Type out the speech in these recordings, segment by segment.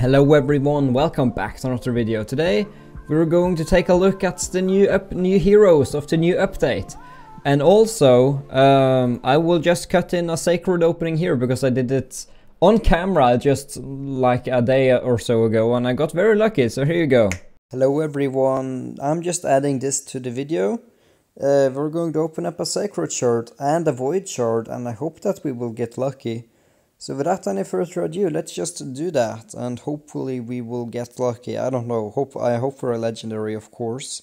Hello everyone, welcome back to another video. Today we're going to take a look at the new heroes of the new update. And also, I will just cut in a sacred opening here because I did it on camera just like a day or so ago and I got very lucky, so here you go. Hello everyone, I'm just adding this to the video. We're going to open up a sacred shard and a void shard and I hope that we will get lucky. So without any further ado, let's just do that, and hopefully we will get lucky. I don't know, I hope for a legendary, of course.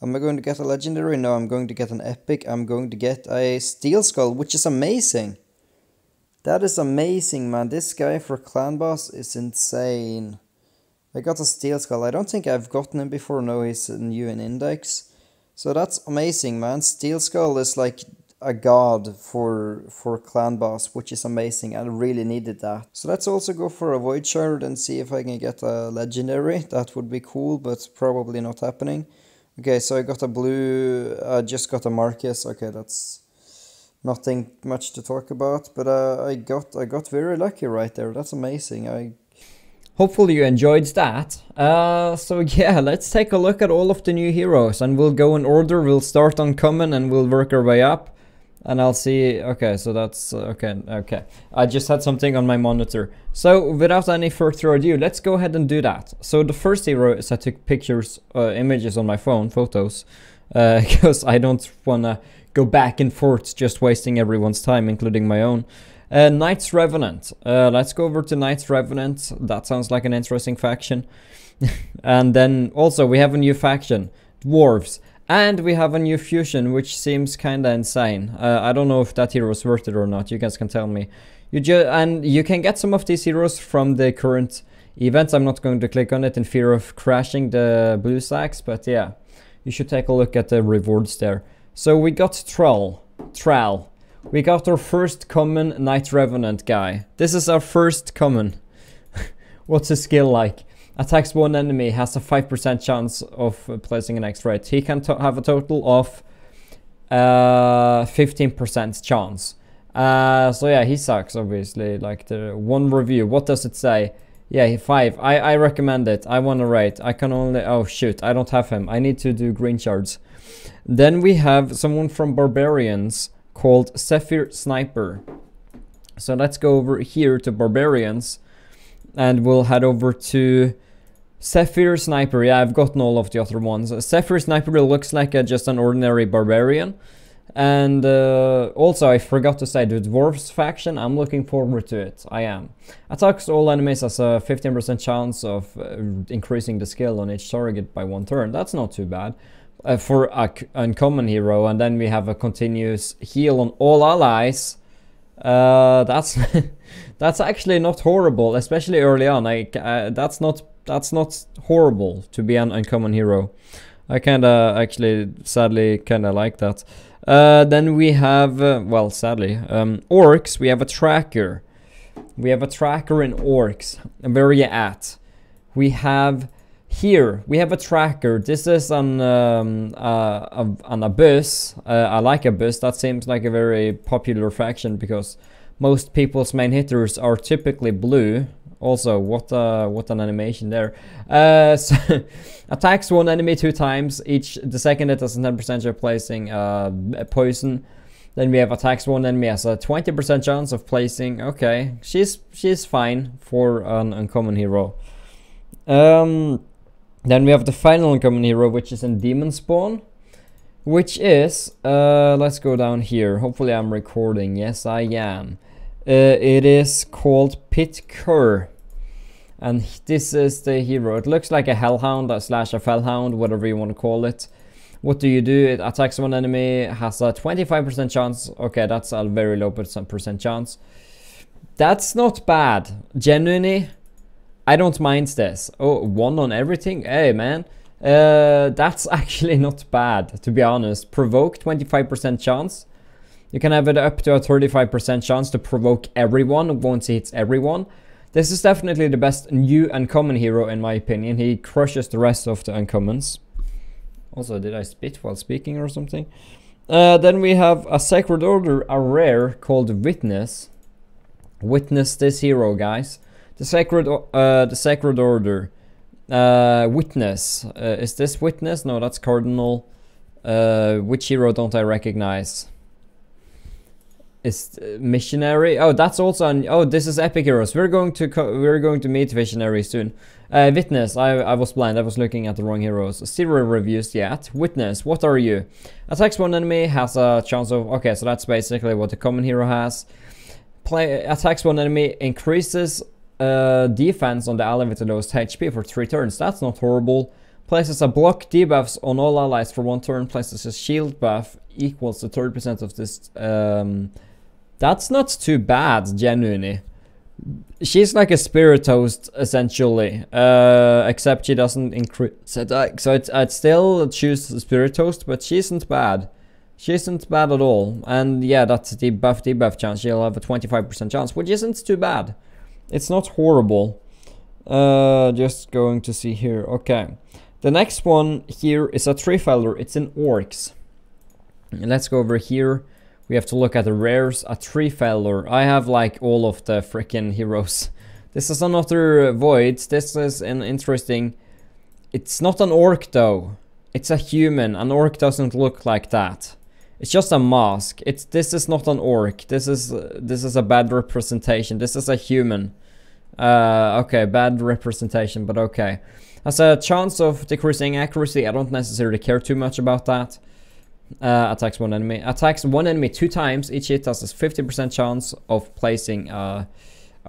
Am I going to get a legendary? No, I'm going to get an epic. I'm going to get a Steel Skull, which is amazing. That is amazing, man. This guy for Clan Boss is insane. I got a Steel Skull. I don't think I've gotten him before. No, he's new in Index. So that's amazing, man. Steel Skull is like a god for Clan Boss, which is amazing. I really needed that. So let's also go for a void shard and see if I can get a legendary. That would be cool, but probably not happening. Okay, so I got a blue, I just got a Marcus. Okay, that's nothing much to talk about, but I got very lucky right there. That's amazing. Hopefully you enjoyed that. So yeah, let's take a look at all of the new heroes and we'll go in order. We'll start on common and we'll work our way up. And I'll see, okay, so that's, okay. I just had something on my monitor. So without any further ado, let's go ahead and do that. So the first hero is I took pictures, images on my phone, photos, because I don't wanna go back and forth just wasting everyone's time, including my own. Knights Revenant, let's go over to Knights Revenant. That sounds like an interesting faction. And then also we have a new faction, Dwarves. And we have a new fusion, which seems kinda insane. I don't know if that hero is worth it or not, you guys can tell me. And you can get some of these heroes from the current events. I'm not going to click on it in fear of crashing the blue sacks, but yeah. You should take a look at the rewards there. So we got Troll. We got our first common Knight Revenant guy. This is our first common. What's his skill like? Attacks one enemy, has a 5% chance of placing an X rate. He can have a total of 15% chance. So yeah, he sucks, obviously. Like the one review, what does it say? Yeah, 5. I recommend it. I want to rate. I can only... Oh, shoot. I don't have him. I need to do green shards. Then we have someone from Barbarians called Zephyr Sniper. So let's go over here to Barbarians. And we'll head over to... Zephyr Sniper, yeah, I've gotten all of the other ones. Zephyr Sniper looks like just an ordinary barbarian. And also, I forgot to say, the Dwarves faction, I'm looking forward to it, I am. Attacks all enemies as a 15% chance of increasing the skill on each target by 1 turn. That's not too bad for an uncommon hero. And then we have a continuous heal on all allies. That's that's actually not horrible, especially early on. That's not horrible to be an uncommon hero. I kinda actually sadly kinda like that. Then we have well, sadly, orcs. We have a tracker. We have a tracker in orcs. Where are you at? We have here. We have a tracker. This is an abyss. I like abyss. That seems like a very popular faction because most people's main hitters are typically blue. Also, what an animation there. So attacks one enemy 2 times each. The second hit has a 10% chance of placing poison. Then we have attacks one enemy has a 20% chance of placing. Okay, she's fine for an uncommon hero. Then we have the final uncommon hero, which is in Demon Spawn, which is, let's go down here. Hopefully I'm recording. Yes, I am. It is called Pit Kerr. And this is the hero. It looks like a hellhound slash a fellhound, whatever you want to call it. What do you do? It attacks one enemy, has a 25% chance. Okay, that's a very low percent chance. That's not bad. Genuinely, I don't mind this. Oh, 1 on everything? Hey, man. That's actually not bad, to be honest. Provoke, 25% chance. You can have it up to a 35% chance to provoke everyone once he hits everyone. This is definitely the best new uncommon hero in my opinion. He crushes the rest of the uncommons. Also, did I spit while speaking or something? Then we have a Sacred Order, a rare called Witness. Witness this hero, guys. The Sacred Order. Witness. Is this Witness? No, that's Cardinal. Which hero don't I recognize? Is Missionary? Oh, that's also an, oh, this is Epic Heroes. We're going to meet Visionary soon. Witness. I was blind. I was looking at the wrong heroes. Zero reviews yet. Witness. What are you? Attacks one enemy. Has a chance of. Okay, so that's basically what the common hero has. Attacks one enemy. Increases defense on the ally with the lowest HP for 3 turns. That's not horrible. Places a block debuffs on all allies for 1 turn. Places a shield buff equals to 30% of this. That's not too bad, genuinely. She's like a spirit host, essentially. Except she doesn't increase attack. So I'd still choose spirit host, but she isn't bad. She isn't bad at all. And yeah, that's the debuff chance. She'll have a 25% chance, which isn't too bad. It's not horrible. Just going to see here. Okay. The next one here is a Tree Feller. It's in Orcs. Let's go over here. We have to look at the rares. A Tree Feller. I have like all of the freaking heroes. This is another Void. This is an interesting... It's not an Orc though. It's a human. An Orc doesn't look like that. It's just a mask. This is not an Orc. This is a bad representation. This is a human. Okay, bad representation, but okay. Has a chance of decreasing accuracy. I don't necessarily care too much about that. Attacks one enemy. Attacks one enemy 2 times. Each hit has a 50% chance of placing.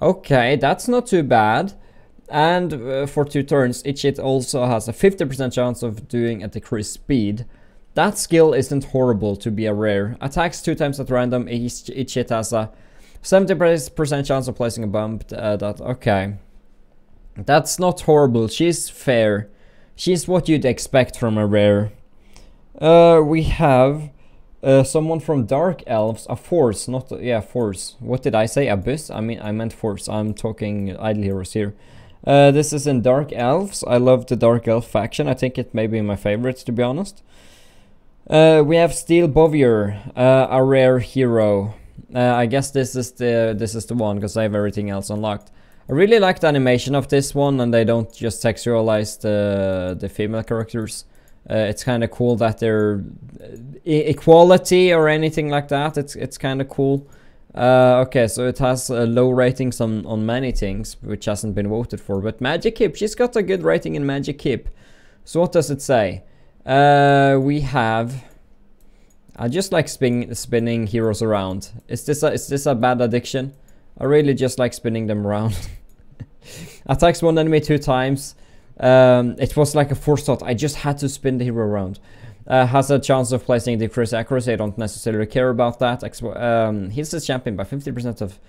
Okay, that's not too bad. And for 2 turns, each hit also has a 50% chance of doing a decreased speed. That skill isn't horrible to be a rare. Attacks 2 times at random. Each hit has a 70% chance of placing a bump. Okay. That's not horrible. She's fair. She's what you'd expect from a rare. We have someone from Dark Elves. A Force. Not... Yeah, Force. What did I say? Abyss? I mean, I meant Force. I'm talking idle heroes here. This is in Dark Elves. I love the Dark Elf faction. I think it may be my favorite, to be honest. We have Steel Bouvier. A rare hero. I guess this is the one, because I have everything else unlocked. I really like the animation of this one, and they don't just sexualize the female characters. It's kind of cool that they're equality or anything like that. It's kind of cool. Okay, so it has low ratings on many things, which hasn't been voted for. But Magic Keep, she's got a good rating in Magic Keep. So what does it say? We have... I just like spinning heroes around. Is this a bad addiction? I really just like spinning them around. Attacks one enemy 2 times. It was like a force thought. I just had to spin the hero around. Has a chance of placing decreased accuracy. I don't necessarily care about that. He's a champion by 50% of...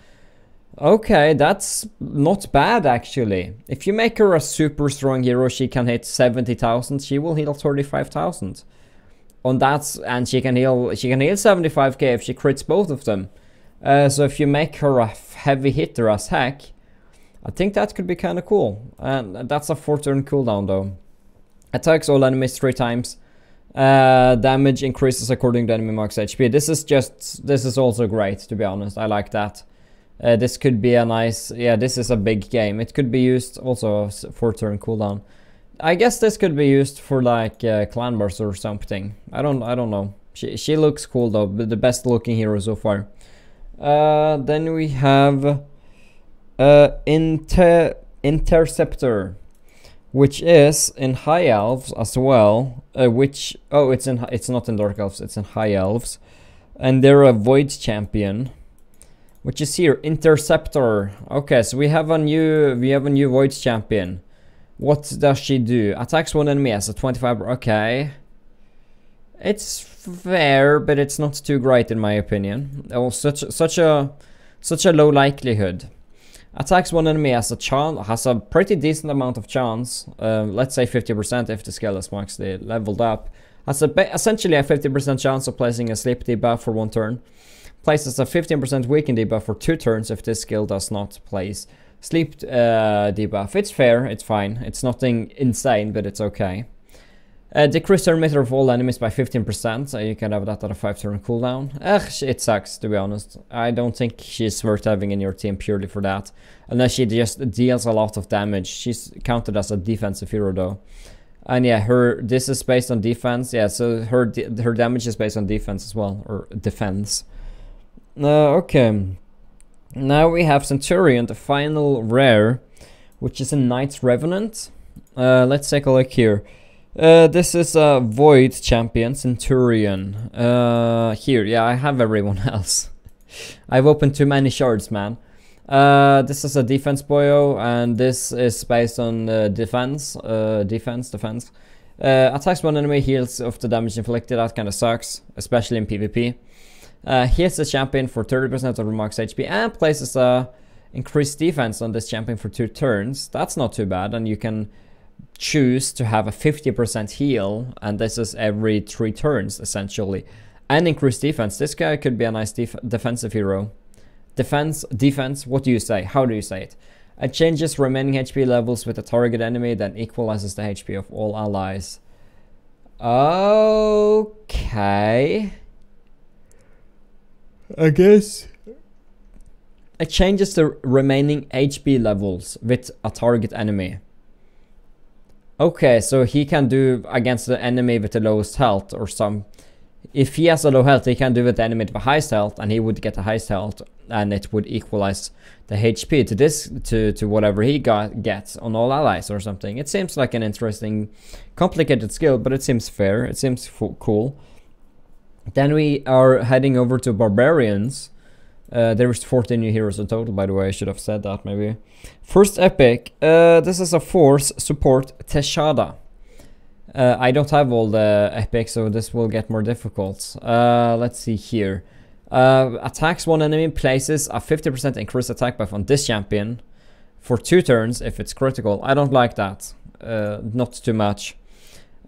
Okay, that's not bad actually. If you make her a super strong hero, she can hit 70,000. She will heal 35,000. On that, and she can heal 75k if she crits both of them. So if you make her a heavy hitter as heck, I think that could be kind of cool. And that's a 4-turn cooldown though. Attacks all enemies 3 times. Damage increases according to enemy max HP. This is also great, to be honest. I like that. This could be a nice... Yeah, this is a big game. It could be used also as a 4-turn cooldown. I guess this could be used for like clan wars or something. I don't know. She looks cool though. The best looking hero so far. Then we have Interceptor, which is in High Elves as well. It's not in Dark Elves. It's in High Elves, and they're a Void champion, which is here. Interceptor. Okay, so we have a new Void champion. What does she do? Attacks one enemy as a 25... Okay. It's fair, but it's not too great in my opinion. Oh, such a low likelihood. Attacks one enemy as a chance, has a pretty decent amount of chance. Let's say 50% if the skill is maxed, they leveled up. Has essentially a 50% chance of placing a sleep debuff for 1 turn. Places a 15% weaken debuff for 2 turns if this skill does not place sleep debuff. It's fair, it's fine. It's nothing insane, but it's okay. Decrease turn meter of all enemies by 15%, you can have that at a 5-turn cooldown. It sucks, to be honest. I don't think she's worth having in your team purely for that. Unless she just deals a lot of damage. She's counted as a defensive hero though. And yeah, this is based on defense, yeah, so her damage is based on defense as well, or defense. Okay. Now we have Centurion, the final rare, which is a Knights Revenant. Let's take a look here. This is a Void champion, Centurion. Here, yeah, I have everyone else. I've opened too many shards, man. This is a defense boyo, and this is based on defense. Defense. Attacks one enemy, heals of the damage inflicted. That kind of sucks, especially in PvP. Heals the champion for 30% of her max HP, and places a increased defense on this champion for 2 turns. That's not too bad, and you can choose to have a 50% heal, and this is every 3 turns essentially, and increased defense. This guy could be a nice defensive hero. Defense, what do you say? How do you say it? It changes remaining HP levels with a target enemy, then equalizes the HP of all allies. Okay. I guess. It changes the remaining HP levels with a target enemy. Okay, so he can do against the enemy with the lowest health or some. If he has a low health, he can do with the enemy with the highest health, and he would get the highest health, and it would equalize the HP to this to whatever he gets on all allies or something. It seems like an interesting, complicated skill, but it seems fair. It seems cool. Then we are heading over to Barbarians. There is 14 new heroes in total, by the way. I should have said that, maybe. First epic. This is a Force support Tejada. I don't have all the epics, so this will get more difficult. Let's see here. Attacks one enemy, places a 50% increased attack buff on this champion for 2 turns if it's critical. I don't like that. Not too much.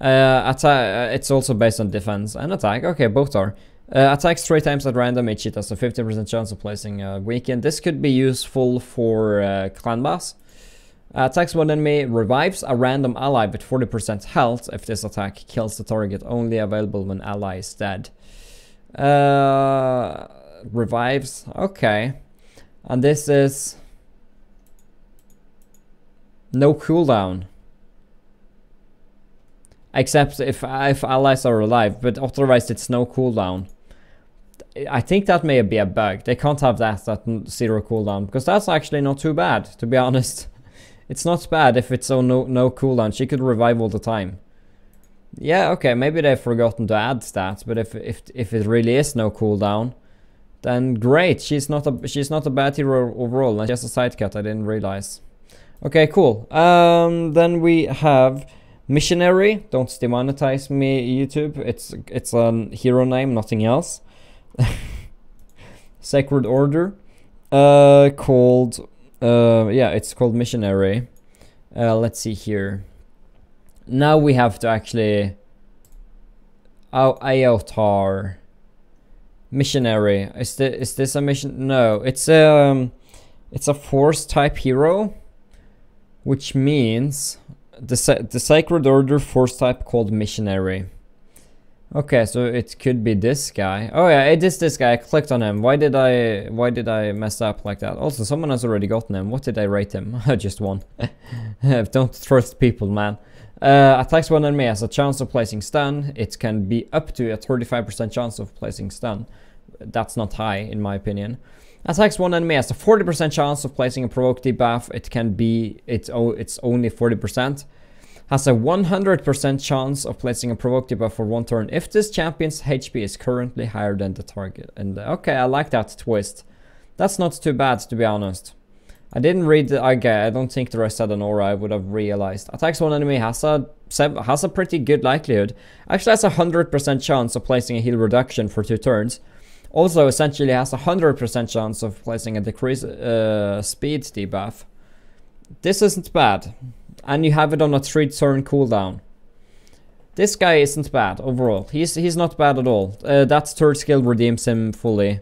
It's also based on defense and attack. Okay, both are. Attacks 3 times at random, each hit has a 50% chance of placing a weaken. This could be useful for clan boss. Attacks one enemy, revives a random ally with 40% health if this attack kills the target, only available when ally is dead. Revives, okay. And this is no cooldown. Except if allies are alive, but otherwise it's no cooldown. I think that may be a bug. They can't have that 0 cooldown, because that's actually not too bad, to be honest. It's not bad if it's on no cooldown. She could revive all the time. Yeah, okay, maybe they've forgotten to add stats, but if it really is no cooldown, then great. She's not a bad hero overall. That's just a side cut, I didn't realize. Okay, cool. Then we have Missionary. Don't demonetize me, YouTube. It's a hero name, nothing else. Sacred Order. Yeah, it's called Missionary. Let's see here. Now we have to actually... Oh, Aotar. Missionary. Is this a mission? No, it's a force type hero, which means the Sacred Order force type called Missionary. Okay, so it could be this guy. Oh yeah, it is this guy. I clicked on him. Why did I mess up like that? Also, someone has already gotten him. What did I rate him? Just 1. Don't trust people, man. Attacks one enemy has a chance of placing stun. It can be up to a 35% chance of placing stun. That's not high, in my opinion. Attacks one enemy has a 40% chance of placing a provoke debuff. It can be... It's only 40%. Has a 100% chance of placing a provoke debuff for 1 turn if this champion's HP is currently higher than the target. And okay, I like that twist. That's not too bad, to be honest. I didn't read the... Okay, I don't think the rest had an aura, I would have realized. Attacks one enemy has a pretty good likelihood. Actually has a 100% chance of placing a heal reduction for 2 turns. Also essentially has a 100% chance of placing a decreased speed debuff. This isn't bad. And you have it on a 3-turn cooldown. This guy isn't bad overall. He's not bad at all. That 3rd skill redeems him fully.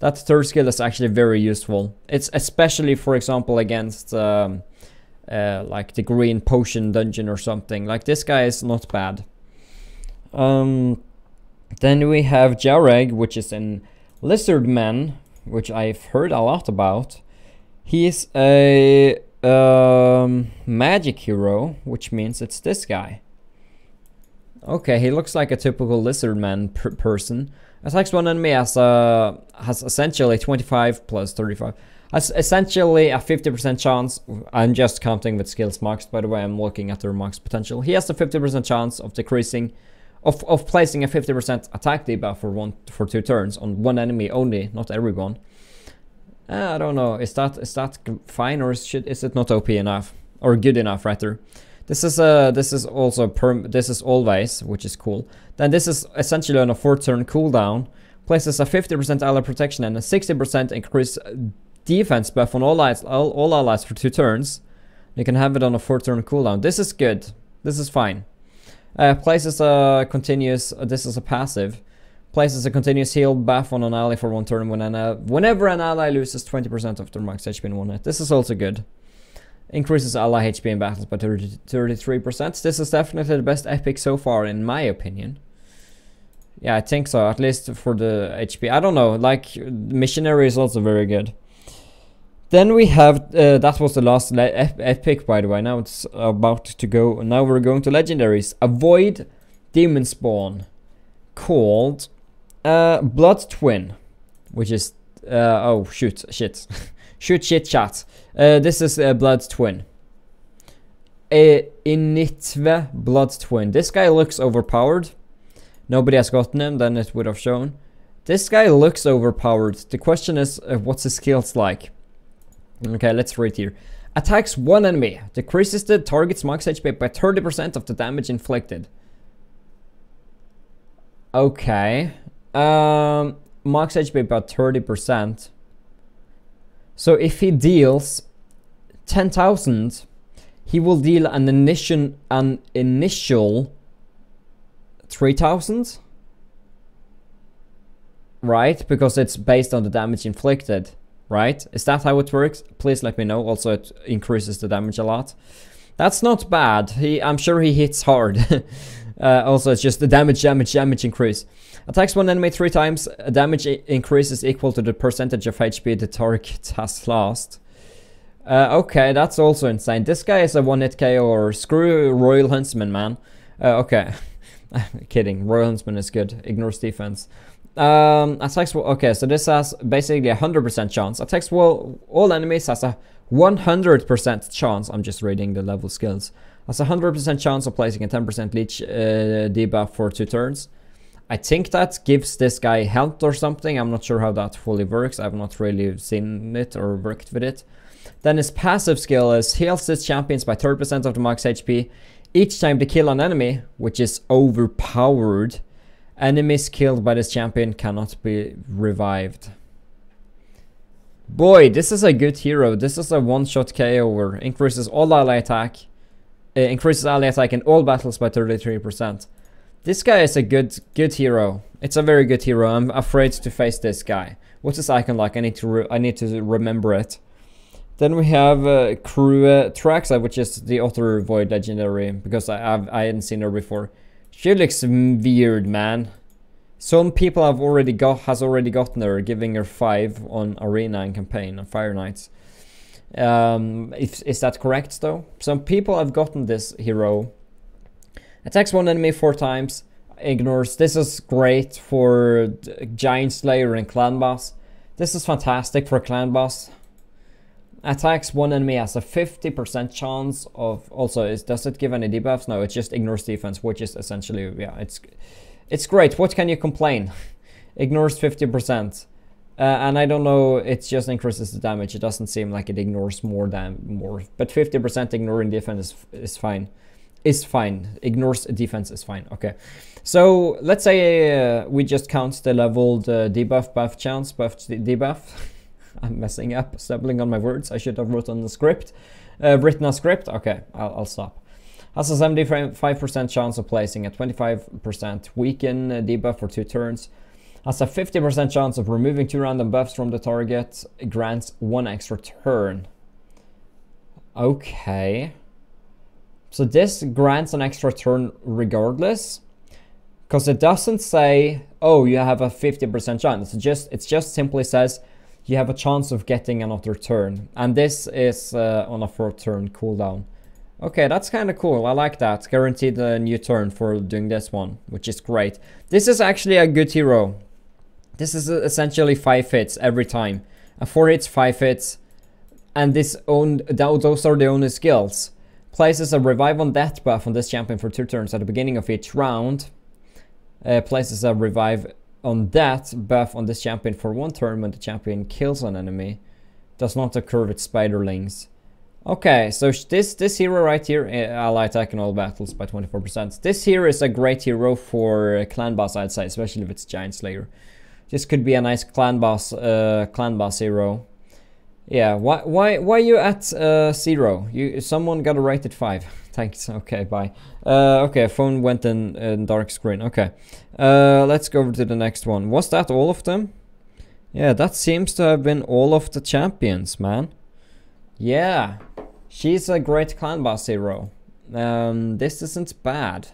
That 3rd skill is actually very useful. It's especially, for example, against like the green potion dungeon or something. Like, this guy is not bad. Then we have Jareg, which is an lizard man, which I've heard a lot about. He is a magic hero, which means it's this guy. Okay, he looks like a typical lizard man person. Attacks one enemy has essentially 25 plus 35. Has essentially a 50% chance. I'm just counting with skills maxed, by the way. I'm looking at their max potential. He has a 50% chance of placing a 50% attack debuff for two turns on one enemy only, not everyone. I don't know. Is that fine, or is it not OP enough, or good enough rather? This is always, which is cool. Then this is essentially on a 4-turn cooldown, places a 50% ally protection and a 60% increased defense buff on all allies for 2 turns. You can have it on a 4-turn cooldown. This is good. This is fine. Places a continuous. This is a passive. Places a continuous heal buff on an ally for 1 turn whenever an ally loses 20% of their max HP in 1 hit. This is also good. Increases ally HP in battles by 33%. This is definitely the best epic so far, in my opinion. Yeah, I think so. At least for the HP. I don't know. Like, Missionary is also very good. Then we have, that was the last epic, by the way. Now it's about to go, now we're going to legendaries. Avoid Demon Spawn, called Bloodtwin, which is, oh shoot, shit, shoot, shit, chat. This is Bloodtwin. Inithwe Bloodtwin. This guy looks overpowered. Nobody has gotten him, then it would have shown. This guy looks overpowered. The question is, what's his skills like? Okay, let's read here. Attacks one enemy, decreases the target's max HP by 30% of the damage inflicted. Okay. Max HP by 30%. So if he deals 10,000, he will deal an initial 3,000. Right? Because it's based on the damage inflicted. Right? Is that how it works? Please let me know. Also, it increases the damage a lot. That's not bad. I'm sure he hits hard. Also, it's just the damage increase. Attacks one enemy 3 times. Damage increase is equal to the percentage of HP the target has lost. Okay, that's also insane. This guy is a 1-hit KO, or screw Royal Huntsman, man. Okay. Kidding. Royal Huntsman is good. Ignores defense. Attacks, okay, so this has basically a 100% chance. Attacks all enemies has a 100% chance. I'm just reading the level skills. Has a 100% chance of placing a 10% leech debuff for 2 turns. I think that gives this guy health or something. I'm not sure how that fully works. I've not really seen it or worked with it. Then his passive skill is heals his champions by 30% of the max HP each time they kill an enemy, which is overpowered. Enemies killed by this champion cannot be revived. Boy, this is a good hero. This is a 1-shot KO. Increases all ally attack. Increases ally attack in all battles by 33%. This guy is a good hero. It's a very good hero. I'm afraid to face this guy. What's his icon like? I need to remember it. Then we have Crue Traxxa, which is the other void legendary, because I hadn't seen her before. She looks weird, man. Some people has already gotten her, giving her 5 on Arena and Campaign and Fire Knights. Is that correct though? Some people have gotten this hero. Attacks one enemy 4 times. Ignores. This is great for Giant Slayer and Clan Boss. This is fantastic for Clan Boss. Attacks one enemy has a 50% chance of. Also, does it give any debuffs? No, it just ignores defense, which is essentially, yeah, it's great. What can you complain? Ignores 50%, and I don't know. It just increases the damage. It doesn't seem like it ignores more, but 50% ignoring defense is fine. Is fine. Ignores defense is fine. Okay, so let's say we just count the leveled debuff, buff chance, buff debuff. I'm messing up, stumbling on my words. I should have written a script. Okay, I'll stop. Has a 75% chance of placing a 25% weaken debuff for 2 turns. Has a 50% chance of removing 2 random buffs from the target. Grants 1 extra turn. Okay. So this grants an extra turn regardless. Because it doesn't say, oh, you have a 50% chance. It just simply says you have a chance of getting another turn. And this is on a 4th turn cooldown. Okay, that's kind of cool. I like that. Guaranteed a new turn for doing this one, which is great. This is actually a good hero. This is essentially 5 hits every time. 4 hits, 5 hits. And those are the only skills. Places a Revive on Death buff on this champion for 2 turns at the beginning of each round. Places a Revive on Death buff on this champion for 1 turn when the champion kills an enemy. Does not occur with Spiderlings. Okay, so this hero right here, ally attack in all battles by 24%. This here is a great hero for clan boss, I'd say, especially if it's Giant Slayer. This could be a nice clan boss hero. Yeah, why you at 0? Someone got a rated 5. Thanks. Okay, bye. Okay, phone went in dark screen. Okay, let's go over to the next one. Was that all of them? Yeah, that seems to have been all of the champions, man. Yeah, she's a great clan boss hero. This isn't bad.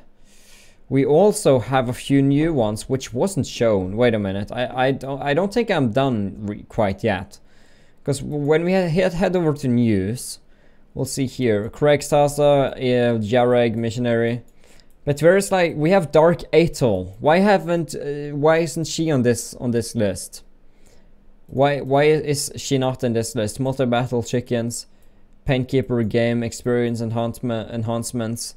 We also have a few new ones which wasn't shown. Wait a minute, I don't think I'm done quite yet. Because when we head over to news, we'll see here. Craig Sasa, Jareg, Missionary. But whereas like we have Dark Atoll. Why isn't she on this list? Why is she not in this list? Multi battle chickens, Painkeeper, game experience enhancements.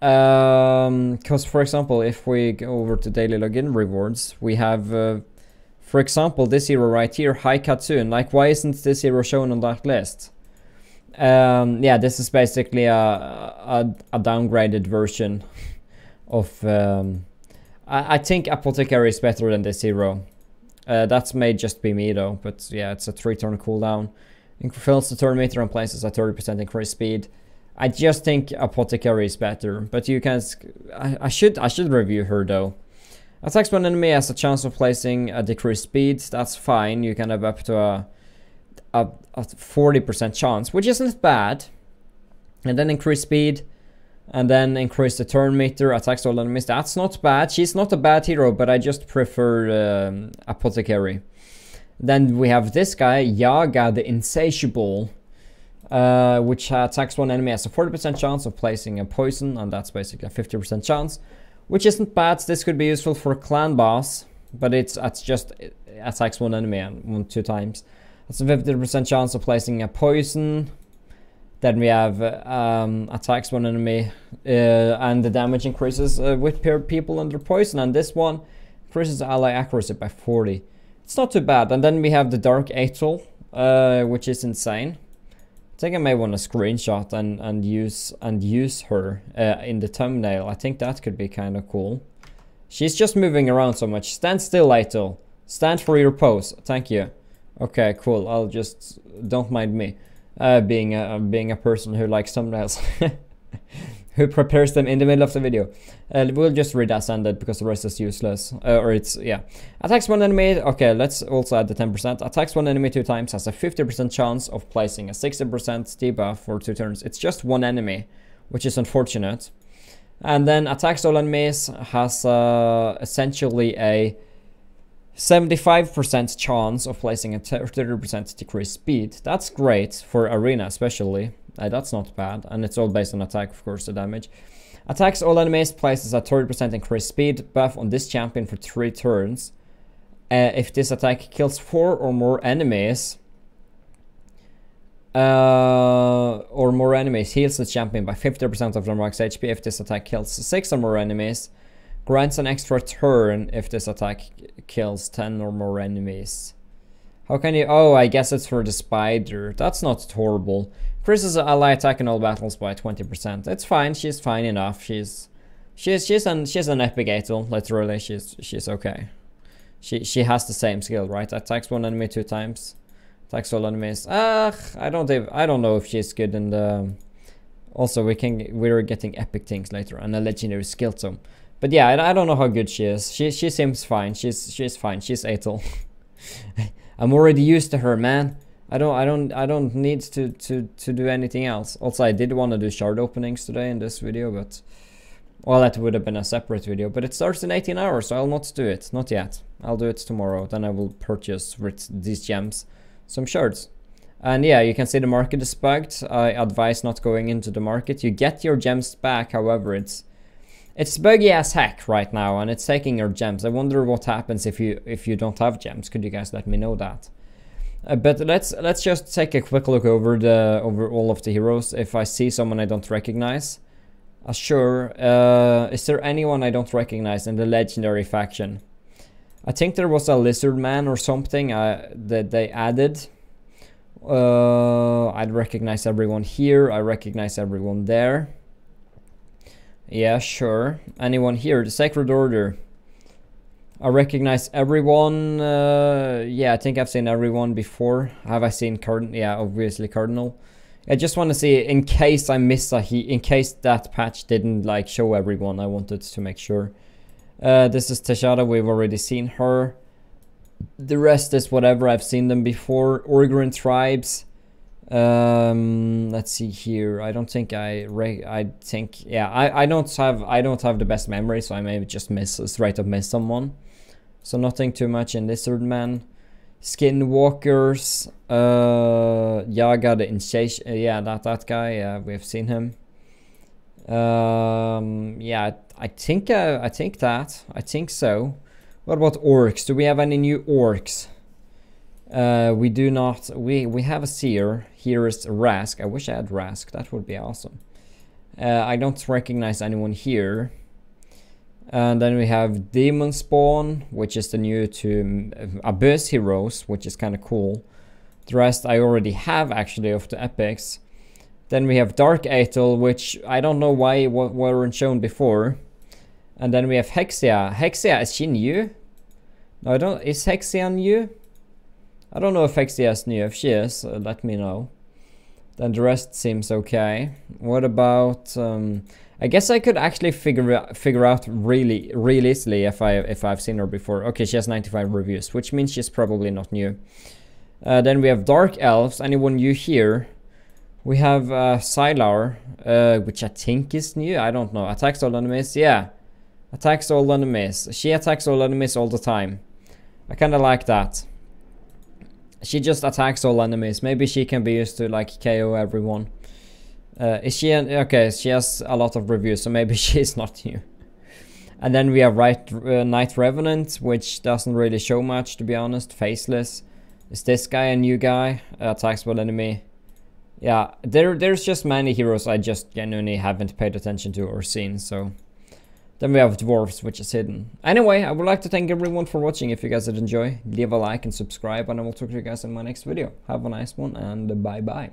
Because for example, if we go over to daily login rewards, we have. For example, this hero right here, Haikatsun. Like, why isn't this hero shown on that list? Yeah, this is basically a downgraded version of... I think Apothecary is better than this hero. That may just be me though, but yeah, it's a 3-turn cooldown. Fills the turn meter and places a 30% increased speed. I just think Apothecary is better, but you can... I should review her though. Attacks when an enemy has a chance of placing a decreased speed, that's fine. You can have up to a 40% chance, which isn't bad. And then increase speed, and then increase the turn meter, attacks all enemies. That's not bad. She's not a bad hero, but I just prefer Apothecary. Then we have this guy, Yaga the Insatiable, which attacks when an enemy has a 40% chance of placing a poison, and that's basically a 50% chance. Which isn't bad. This could be useful for clan boss, but it's just it attacks one enemy and 2 times. That's a 50% chance of placing a poison. Then we have attacks one enemy, and the damage increases with people under poison. And this one increases ally accuracy by 40. It's not too bad. And then we have the Dark Atoll, which is insane. I think I may want to screenshot and use her in the thumbnail. I think that could be kind of cool. She's just moving around so much. Stand still, Atoll. Stand for your pose. Thank you. Okay, cool. I'll just don't mind me being a person who likes thumbnails, who prepares them in the middle of the video. We'll just read as ended because the rest is useless. Attacks one enemy. Okay, let's also add the 10%. Attacks one enemy 2 times, has a 50% chance of placing a 60% debuff for 2 turns. It's just one enemy, which is unfortunate. And then attacks all enemies has essentially a 75% chance of placing a 30% decreased speed. That's great for arena especially. That's not bad, and it's all based on attack, of course, the damage. Attacks all enemies, places a 30% increased speed buff on this champion for 3 turns. If this attack kills 4 or more enemies, heals the champion by 50% of their max HP. If this attack kills 6 or more enemies, grants an extra turn if this attack kills 10 or more enemies. How can you... Oh, I guess it's for the spider. That's not horrible. Increases ally attack in all battles by 20%. It's fine. She's fine enough. She's an epic Atoll. Literally, she's okay. She has the same skill, right? Attacks one enemy 2 times. Attacks all enemies. I don't know if she's good in the... Also, we're getting epic things later and a legendary skill tome. But yeah, I don't know how good she is. She seems fine. She's fine. She's Atoll. I'm already used to her, man. I don't need to do anything else. Also, I did want to do shard openings today in this video, but Well, that would have been a separate video, but it starts in 18 hours, so I'll not do it. Not yet. I'll do it tomorrow. Then I will purchase with these gems some shards. And yeah, you can see the market is bugged. I advise not going into the market. You get your gems back, however, it's buggy as heck right now, and it's taking your gems. I wonder what happens if you don't have gems. Could you guys let me know that? But let's just take a quick look over all of the heroes. If I see someone I don't recognize, is there anyone I don't recognize in the legendary faction? I think there was a lizard man or something that they added. I'd recognize everyone here. I recognize everyone there. Yeah, sure. Anyone here? The Sacred Order. I recognize everyone. Yeah, I think I've seen everyone before. Have I seen Cardinal? Yeah, obviously Cardinal. I just want to see in case I miss in case that patch didn't like show everyone. I wanted to make sure. This is Tejada. We've already seen her. The rest is whatever. I've seen them before. Orgrin tribes. Let's see here. I don't think I don't have the best memory, so I may just straight up miss someone. So nothing too much in Lizard Man. Skinwalkers, Yaga the Insatiable, yeah, that guy, yeah, we've seen him. Yeah, I think so. What about orcs? Do we have any new orcs? We do not. We have a seer. Here is Rask. I wish I had Rask. That would be awesome. I don't recognize anyone here. And then we have Demon Spawn, which is the new to Abyss Heroes, which is kind of cool. The rest I already have, actually, of the epics. Then we have Dark Atoll, which I don't know why weren't shown before. And then we have Hexia. Hexia, is she new? No, I don't. Is Hexia new? I don't know if Hexia is new. If she is, let me know. Then the rest seems okay. What about... I guess I could actually figure out really easily if I've seen her before. Okay, she has 95 reviews, which means she's probably not new. Then we have Dark Elves. Anyone new here? We have Sylar, which I think is new. I don't know. Attacks all enemies. Yeah. Attacks all enemies. She attacks all enemies all the time. I kind of like that. She just attacks all enemies. Maybe she can be used to like KO everyone. Is she okay? She has a lot of reviews, so maybe she's not new. And then we have Knights Revenant, which doesn't really show much, to be honest. Faceless. Is this guy a new guy? Attacks all enemy. Yeah, there's just many heroes I just genuinely haven't paid attention to or seen. So then we have Dwarves, which is hidden. Anyway, I would like to thank everyone for watching. If you guys did enjoy, leave a like and subscribe, and I will talk to you guys in my next video. Have a nice one, and bye bye.